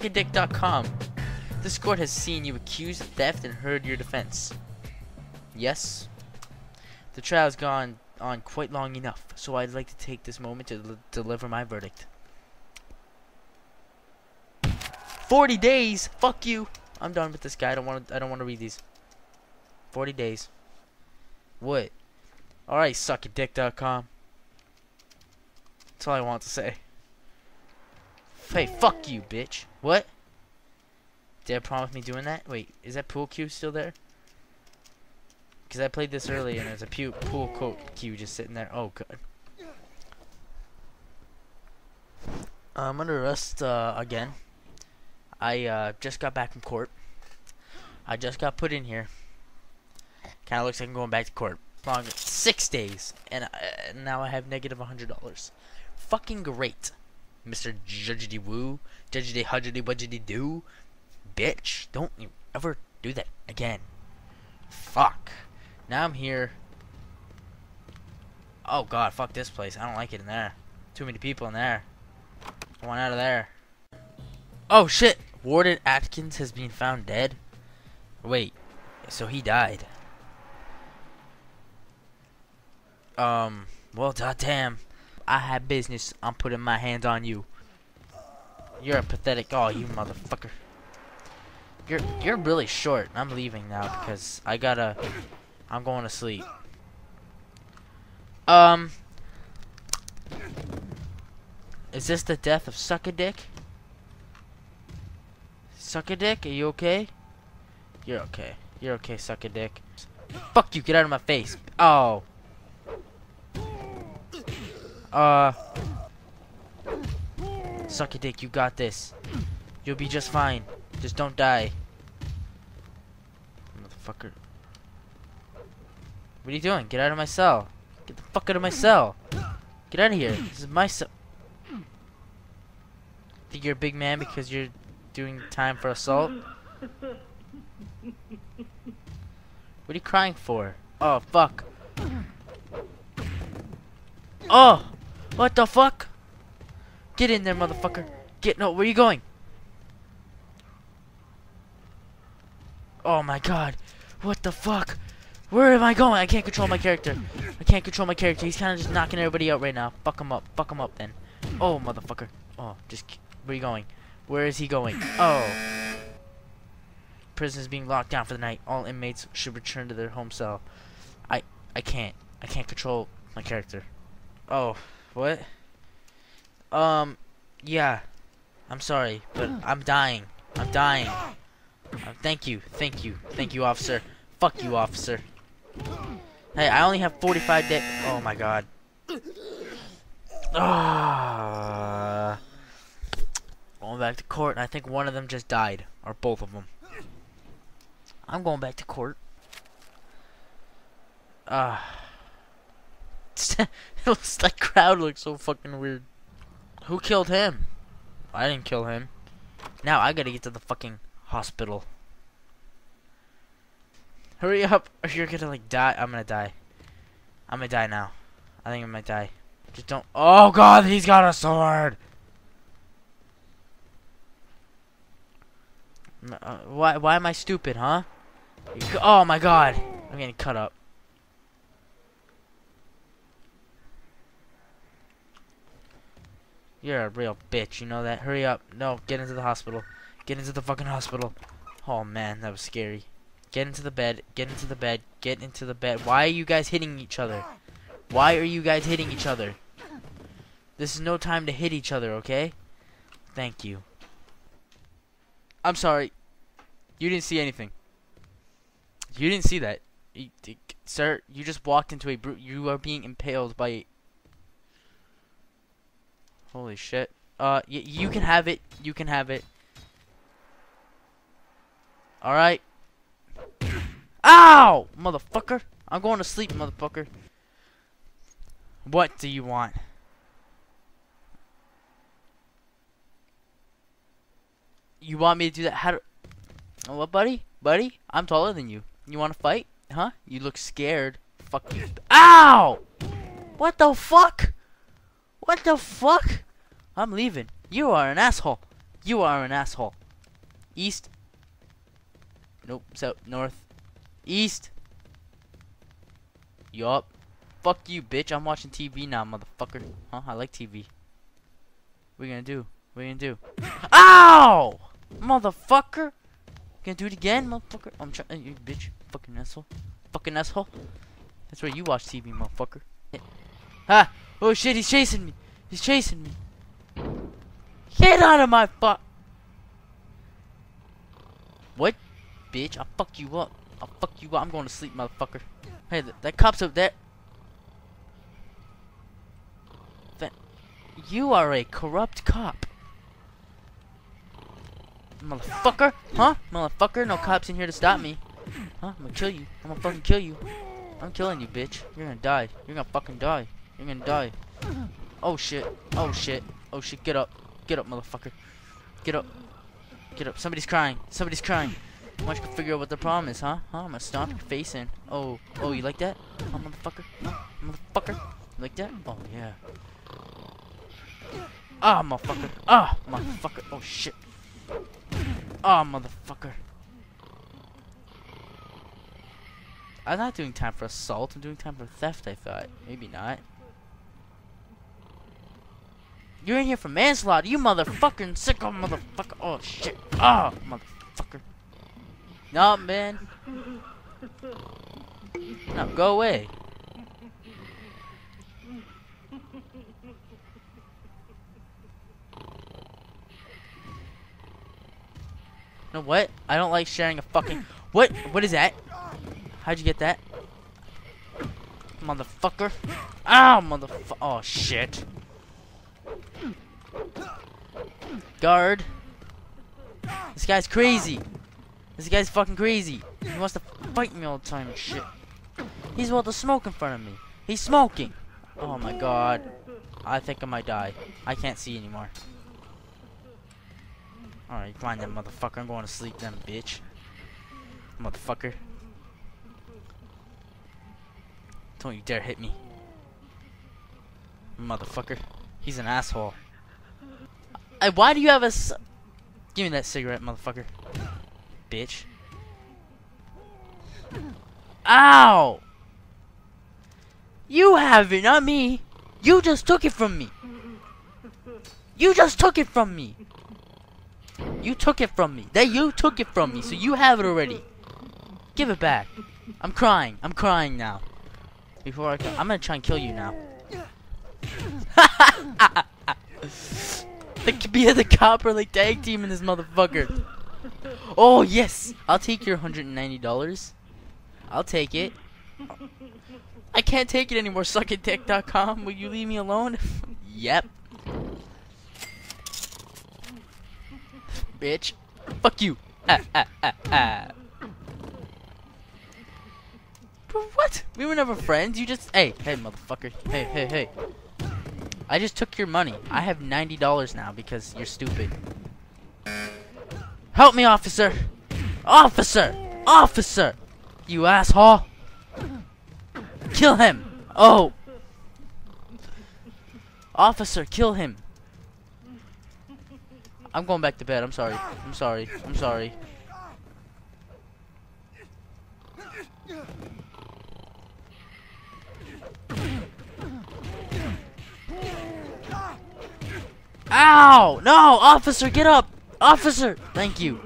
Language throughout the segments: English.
Suckadick.com. This court has seen you accused of theft and heard your defense. Yes? The trial has gone on quite long enough, so I'd like to take this moment to deliver my verdict. 40 days! Fuck you! I'm done with this guy. I don't want to read these. 40 days. What? Alright, Suckadick.com. That's all I want to say. Hey, fuck you, bitch. What? Did I promise me doing that? Wait, is that pool cue still there? Because I played this earlier and there's a pool cue just sitting there. Oh, God. I'm under arrest again. I just got back from court. I just got put in here. Kind of looks like I'm going back to court. Long 6 days. And now I have negative $100. Fucking great. Mr. Judgedy Woo. Judgedy Hudgedy Wudgedy Doo. Bitch, don't you ever do that again. Fuck. Now I'm here. Oh god, fuck this place. I don't like it in there. Too many people in there. I want out of there. Oh shit! Warden Atkins has been found dead? Wait, so he died. Well, goddamn. I had business. I'm putting my hands on you. You're a pathetic. Oh, you motherfucker. You're really short. I'm leaving now because I'm going to sleep. Is this the death of Suckadick? Suckadick, are you okay? You're okay. You're okay, Suckadick. Fuck you, get out of my face. Oh. Suckadick, you got this. You'll be just fine. Just don't die. Motherfucker. What are you doing? Get out of my cell. Get the fuck out of my cell. Get out of here. This is my cell. Think you're a big man because you're doing time for assault? What are you crying for? Oh, fuck. Oh! What the fuck? Get in there, motherfucker. No, where are you going? Oh my god. What the fuck? Where am I going? I can't control my character. I can't control my character. He's kind of just knocking everybody out right now. Fuck him up. Fuck him up then. Oh, motherfucker. Oh, where are you going? Where is he going? Oh. Prisoners being locked down for the night. All inmates should return to their home cell. I can't. I can't control my character. Oh, what? Yeah. I'm sorry, but I'm dying. I'm dying. Thank you, thank you, thank you, officer. Fuck you, officer. Hey, I only have 45 days. Oh my god. Going back to court, and I think one of them just died, or both of them. I'm going back to court. That crowd looks so fucking weird. Who killed him? I didn't kill him. Now I gotta get to the fucking hospital. Hurry up or you're gonna like die. I'm gonna die. I'm gonna die now. I think I might die. Just don't. Oh god, he's got a sword. Why am I stupid, huh? Oh my god. I'm getting cut up. You're a real bitch, you know that? Hurry up. No, get into the hospital. Get into the fucking hospital. Oh man, that was scary. Get into the bed. Get into the bed. Get into the bed. Why are you guys hitting each other? Why are you guys hitting each other? This is no time to hit each other, okay? Thank you. I'm sorry. You didn't see anything. You didn't see that. Sir, you just walked into a brute. You are being impaled by... Holy shit. You can have it. You can have it. Alright. Ow! Motherfucker. I'm going to sleep, motherfucker. What do you want? You want me to do that? How do... Oh, what, buddy? Buddy? I'm taller than you. You want to fight? Huh? You look scared. Fuck you. Ow! What the fuck? What the fuck? I'm leaving. You are an asshole. You are an asshole. East. Nope. South. North. East. Yup. Fuck you, bitch. I'm watching TV now, motherfucker. Huh? I like TV. What are you gonna do? What are you gonna do? Ow! Motherfucker! Gonna do it again, motherfucker? I'm trying. You bitch. Fucking asshole. Fucking asshole. That's where you watch TV, motherfucker. Ha! Oh shit, he's chasing me. He's chasing me. Get out of my fuck. What? Bitch, I'll fuck you up. I'll fuck you up. I'm going to sleep, motherfucker. Hey, that cop's up there. You are a corrupt cop. Motherfucker. Huh? Motherfucker, no cops in here to stop me. Huh? I'm gonna kill you. I'm gonna fucking kill you. I'm killing you, bitch. You're gonna die. You're gonna fucking die. You're gonna die. Oh shit. Oh shit. Oh shit. Get up. Get up, motherfucker. Get up. Get up. Somebody's crying. Somebody's crying. Why don't you figure out what the problem is, huh? Huh? I'm gonna stomp your face in. Oh. Oh, you like that? Oh, motherfucker. Motherfucker. You like that? Oh, yeah. Ah, motherfucker. Ah, motherfucker. Oh, shit. Ah, motherfucker. I'm not doing time for assault. I'm doing time for theft, I thought. Maybe not. You're in here for manslaughter, you motherfucking sicko motherfucker. Oh, shit. Ah, motherfucker. No, man. No, go away. You know what? I don't like sharing a fucking... What? What is that? How'd you get that? Motherfucker. Ow, motherfucker. Oh, shit. Guard. This guy's crazy. This guy's fucking crazy. He wants to fight me all the time and shit. He's about to smoke in front of me. He's smoking. Oh, my God. I think I might die. I can't see anymore. Alright, come on then, motherfucker. I'm going to sleep then, bitch. Motherfucker. Don't you dare hit me. Motherfucker. He's an asshole. Why do you have a... Give me that cigarette, motherfucker. Bitch. Ow! You have it, not me. You just took it from me. You just took it from me. You took it from me. That you took it from me, so you have it already. Give it back. I'm crying. I'm crying now. Before I come, I'm gonna try and kill you now. They could be the cop or like tag team in this motherfucker. Oh yes, I'll take your $190. I'll take it. I can't take it anymore. Suckadick.com. Will you leave me alone? Yep. Bitch. Fuck you. What? We were never friends. You just... Hey. Hey, motherfucker. Hey, hey, hey. I just took your money. I have $90 now because you're stupid. Help me, officer. Officer. Officer. You asshole. Kill him. Oh. Officer, kill him. I'm going back to bed. I'm sorry. I'm sorry. I'm sorry. Ow! No! Officer, get up! Officer! Thank you.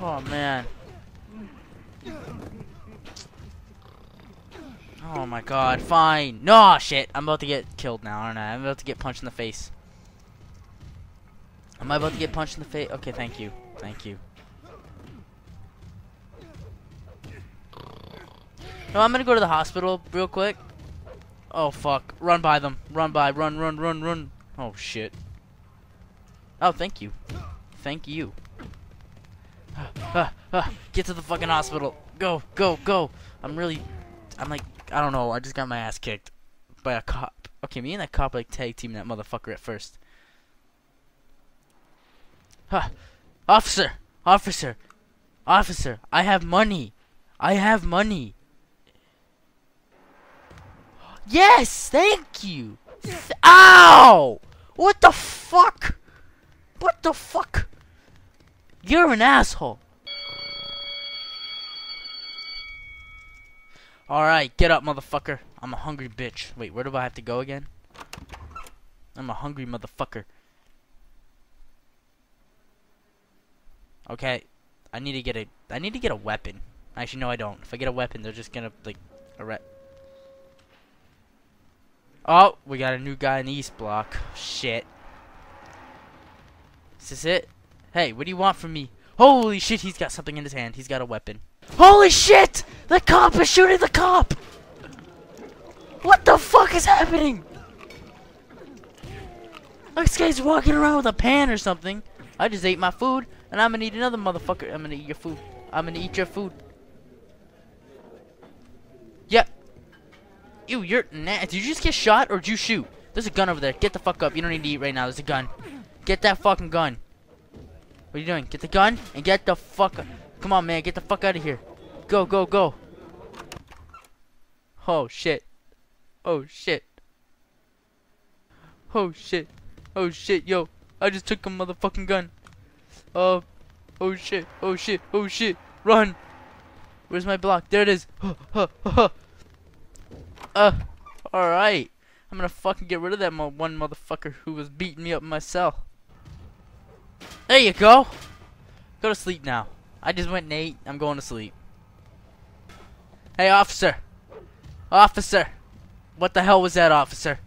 Oh, man. Oh my God, fine. No, shit. I'm about to get killed now, aren't I? I'm about to get punched in the face. Am I about to get punched in the face? Okay, thank you. Thank you. No, I'm gonna go to the hospital real quick. Oh, fuck. Run by them. Run by. Run, run, run, run. Oh, shit. Oh, thank you. Thank you. Get to the fucking hospital. Go, go, go. I'm like... I don't know, I just got my ass kicked by a cop. Okay, me and that cop like tag team that motherfucker at first. Huh. Officer! Officer! Officer! I have money! I have money! Yes! Thank you! Ow! What the fuck? What the fuck? You're an asshole. Alright, get up, motherfucker. I'm a hungry bitch. Wait, where do I have to go again? I'm a hungry motherfucker. Okay, I need to get a weapon. Actually, no, I don't. If I get a weapon, they're just gonna like arrest. Oh, we got a new guy in the East Block. Shit. Is this it? Hey, what do you want from me? Holy shit, he's got something in his hand. He's got a weapon. Holy shit! The cop is shooting the cop! What the fuck is happening? This guy's walking around with a pan or something. I just ate my food, and I'm gonna eat another motherfucker. I'm gonna eat your food. I'm gonna eat your food. Yep. Yeah. Ew, you're nasty. Did you just get shot, or did you shoot? There's a gun over there. Get the fuck up. You don't need to eat right now. There's a gun. Get that fucking gun. What are you doing? Get the gun, and get the fuck up. Come on, man. Get the fuck out of here. Go, go, go. Oh, shit. Oh, shit. Oh, shit. Oh, shit, yo. I just took a motherfucking gun. Oh, shit. Oh, shit. Oh, shit. Run. Where's my block? There it is. Alright. I'm gonna fucking get rid of that one motherfucker who was beating me up in my cell. There you go. Go to sleep now. I just went and ate. I'm going to sleep. Hey, officer. Officer. What the hell was that, officer?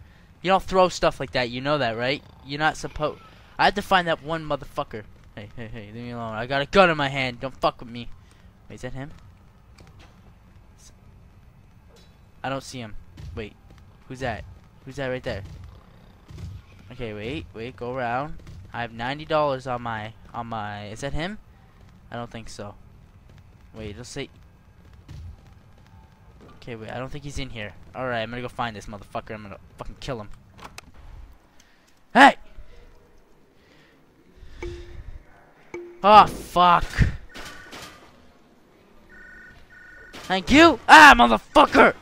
You don't throw stuff like that. You know that, right? You're not supposed... I had to find that one motherfucker. Hey, hey, hey. Leave me alone. I got a gun in my hand. Don't fuck with me. Wait, is that him? I don't see him. Wait. Who's that? Who's that right there? Okay, wait. Wait, go around. I have $90 on my... Is that him? I don't think so. Wait, let's see. Okay, wait, I don't think he's in here. Alright, I'm gonna go find this motherfucker. I'm gonna fucking kill him. Hey! Oh, fuck. Thank you! Ah, motherfucker!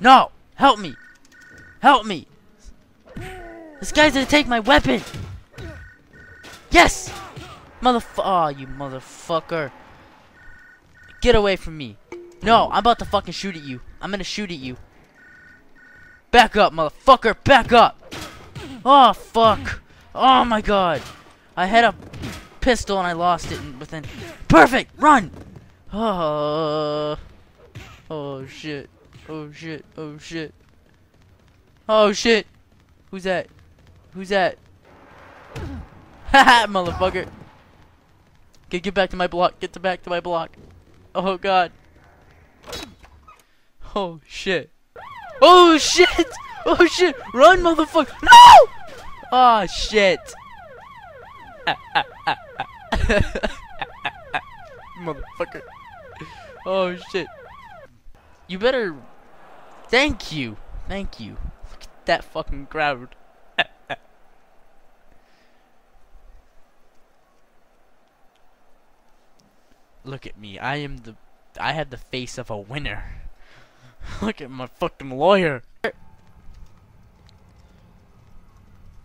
No! Help me! Help me! This guy's gonna take my weapon! Yes! Oh, you motherfucker. Get away from me. No, I'm about to fucking shoot at you. I'm gonna shoot at you. Back up, motherfucker. Back up. Oh, fuck. Oh, my God. I had a pistol and I lost it within... Perfect! Run! Oh, oh shit. Oh, shit. Oh, shit. Oh, shit. Who's that? Who's that? Haha, motherfucker. Okay, get back to my block. Get back to my block. Oh, God. Oh, shit. Oh, shit. Oh, shit. Run, motherfucker. No! Oh, shit. Motherfucker. Oh, shit. You better... Thank you. Thank you. Look at that fucking crowd. Look at me. I have the face of a winner. Look at my fucking lawyer. Hey,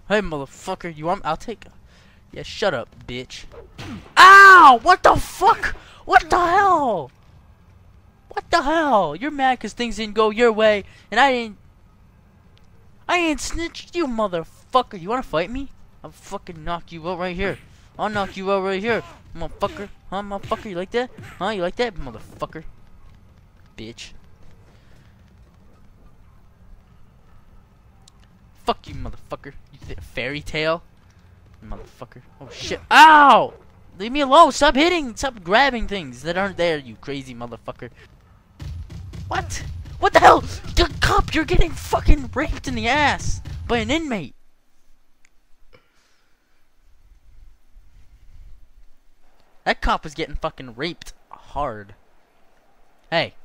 motherfucker. You want me? I'll take a... Yeah, shut up, bitch. Ow! What the fuck? What the hell? What the hell? You're mad because things didn't go your way, and I ain't snitched, you motherfucker. You want to fight me? I'll fucking knock you out right here. I'll knock you out right here, motherfucker. Huh, motherfucker? You like that? Huh, you like that, motherfucker? Bitch. Fuck you, motherfucker. You fairy tale? Motherfucker. Oh, shit. Ow! Leave me alone. Stop hitting. Stop grabbing things that aren't there, you crazy motherfucker. What? What the hell? The cop, you're getting fucking raped in the ass by an inmate. That cop was getting fucking raped hard. Hey,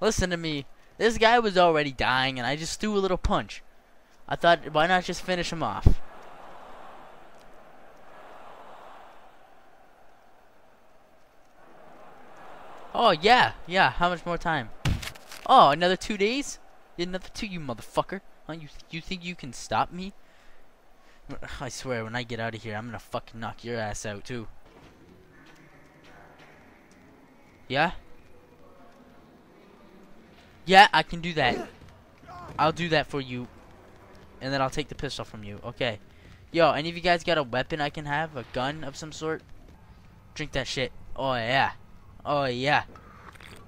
listen to me. This guy was already dying, and I just threw a little punch. I thought, why not just finish him off? Oh, yeah, how much more time? Oh, another 2 days? Another 2, you motherfucker. You think you can stop me? I swear, when I get out of here, I'm gonna fucking knock your ass out, too. Yeah? Yeah, I can do that. I'll do that for you. And then I'll take the pistol from you. Okay. Yo, any of you guys got a weapon I can have? A gun of some sort? Drink that shit. Oh, yeah. Oh, yeah.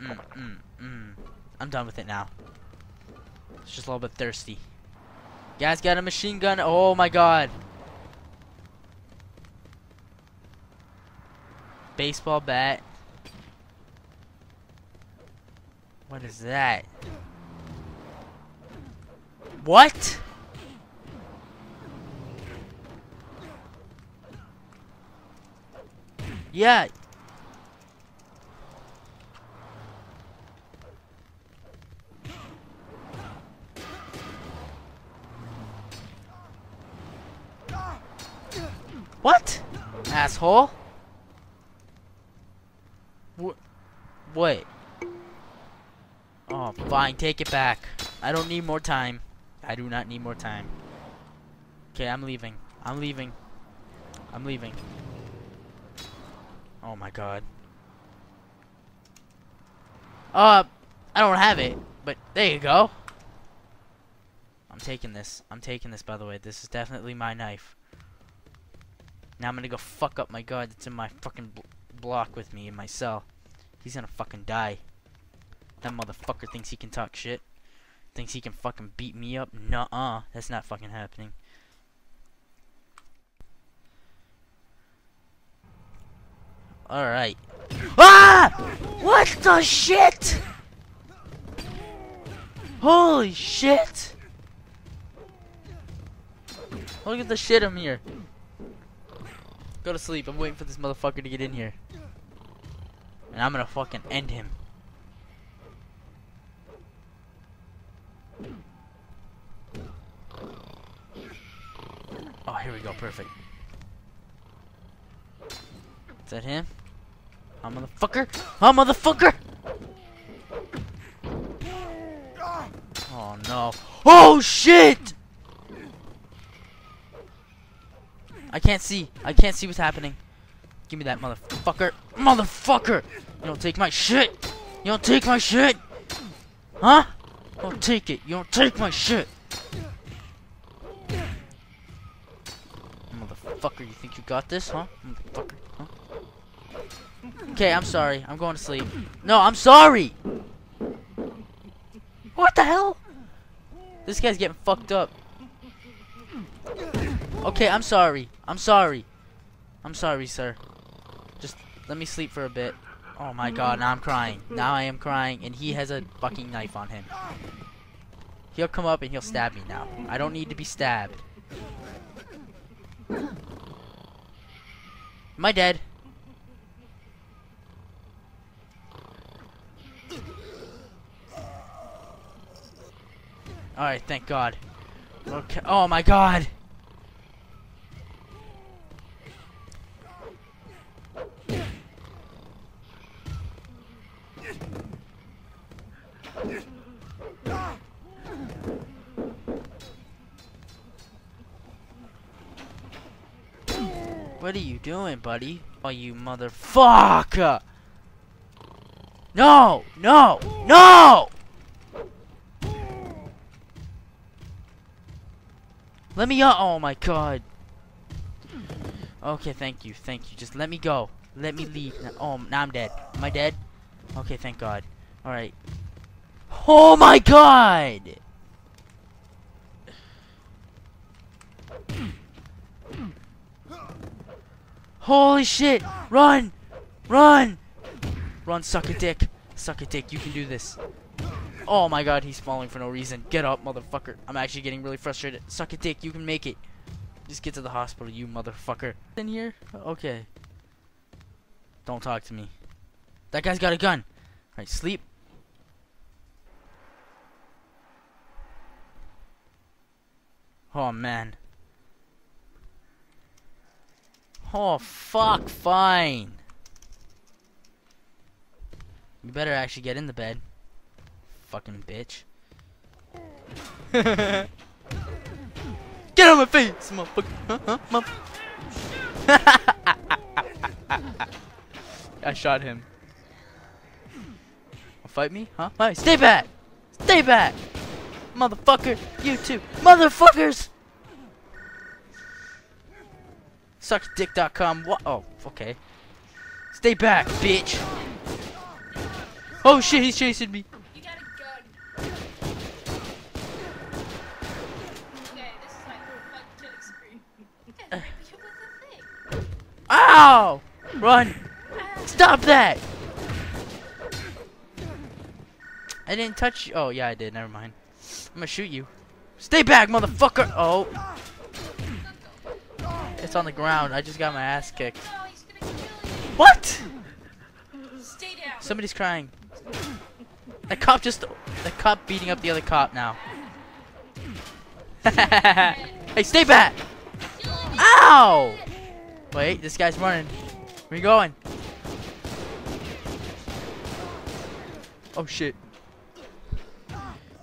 I'm done with it now. It's just a little bit thirsty. Guys got a machine gun. Oh, my God. Baseball bat. What is that? What? Yeah. What? Asshole. Wait. Oh, fine. Take it back. I don't need more time. I do not need more time. Okay, I'm leaving. I'm leaving. I'm leaving. Oh my God. I don't have it, but there you go. I'm taking this. I'm taking this, by the way. This is definitely my knife. Now I'm gonna go fuck up my guard that's in my fucking block with me in my cell. He's gonna fucking die. That motherfucker thinks he can talk shit. Thinks he can fucking beat me up. Nuh-uh. That's not fucking happening. Alright. Ah! What the shit? Holy shit! Look at the shit I'm here. Go to sleep. I'm waiting for this motherfucker to get in here. And I'm gonna fucking end him. Oh, here we go. Perfect. Is that him? Oh, motherfucker! Oh, motherfucker! Oh, no. Oh, shit! I can't see. I can't see what's happening. Give me that motherfucker. Motherfucker! You don't take my shit! You don't take my shit! Huh? You don't take it. You don't take my shit! Motherfucker, you think you got this, huh? Motherfucker, huh? Okay, I'm sorry. I'm going to sleep. No, I'm sorry! What the hell? This guy's getting fucked up. Okay, I'm sorry. I'm sorry. I'm sorry, sir. Just let me sleep for a bit. Oh my God, now I'm crying. Now I am crying, and he has a fucking knife on him. He'll come up and he'll stab me now. I don't need to be stabbed. Am I dead? Alright, thank God. Okay. Oh my God! What are you doing, buddy? Oh, you motherfucker! No! No! No! Let me up! Oh my God! Okay, thank you, thank you. Just let me go. Let me leave. Now, oh, now I'm dead. Am I dead? Okay, thank God. All right. Oh my God! Holy shit! Run! Run! Run, suck a dick. Suck a dick, you can do this. Oh my God, he's falling for no reason. Get up, motherfucker. I'm actually getting really frustrated. Suck a dick, you can make it. Just get to the hospital, you motherfucker. In here? Okay. Don't talk to me. That guy's got a gun. Alright, sleep. Oh, man. Oh, fuck, fine. You better actually get in the bed. Fucking bitch. Get on my face, motherfucker. I shot him. Fight me? Huh? Hey, stay back! Stay back! Motherfucker! You too! Motherfuckers! Suckadick.com. What? Oh, okay. Stay back, bitch! Oh shit, he's chasing me! You got a gun. Okay, this is my fucking experience. Ow! Run! Stop that! I didn't touch you. Oh, yeah, I did. Never mind. I'm gonna shoot you. Stay back, motherfucker! Oh. It's on the ground. I just got my ass kicked. No, he's gonna kill you. What? Stay down. Somebody's crying. That cop just... That cop beating up the other cop now. Hey, stay back! Ow! Wait, this guy's running. Where you going? Oh, shit.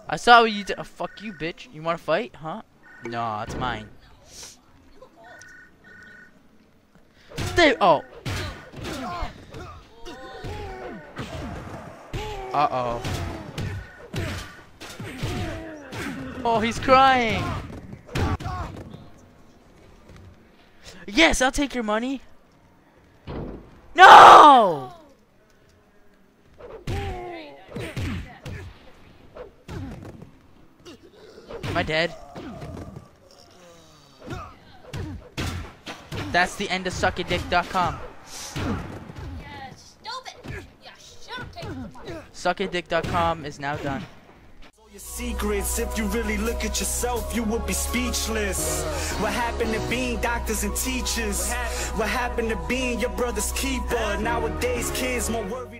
I saw what you did. Oh, fuck you, bitch. You wanna fight? Huh? No, it's mine. Stay. Oh. Uh-oh. Oh, he's crying. Yes, I'll take your money. No! Am I dead? That's the end of Suckadick.com. Yeah, stupid. Yeah, sure. Suckadick.com is now done. Your secrets, if you really look at yourself, you would be speechless. What happened to being doctors and teachers? What happened to being your brother's keeper? Nowadays, kids more worried.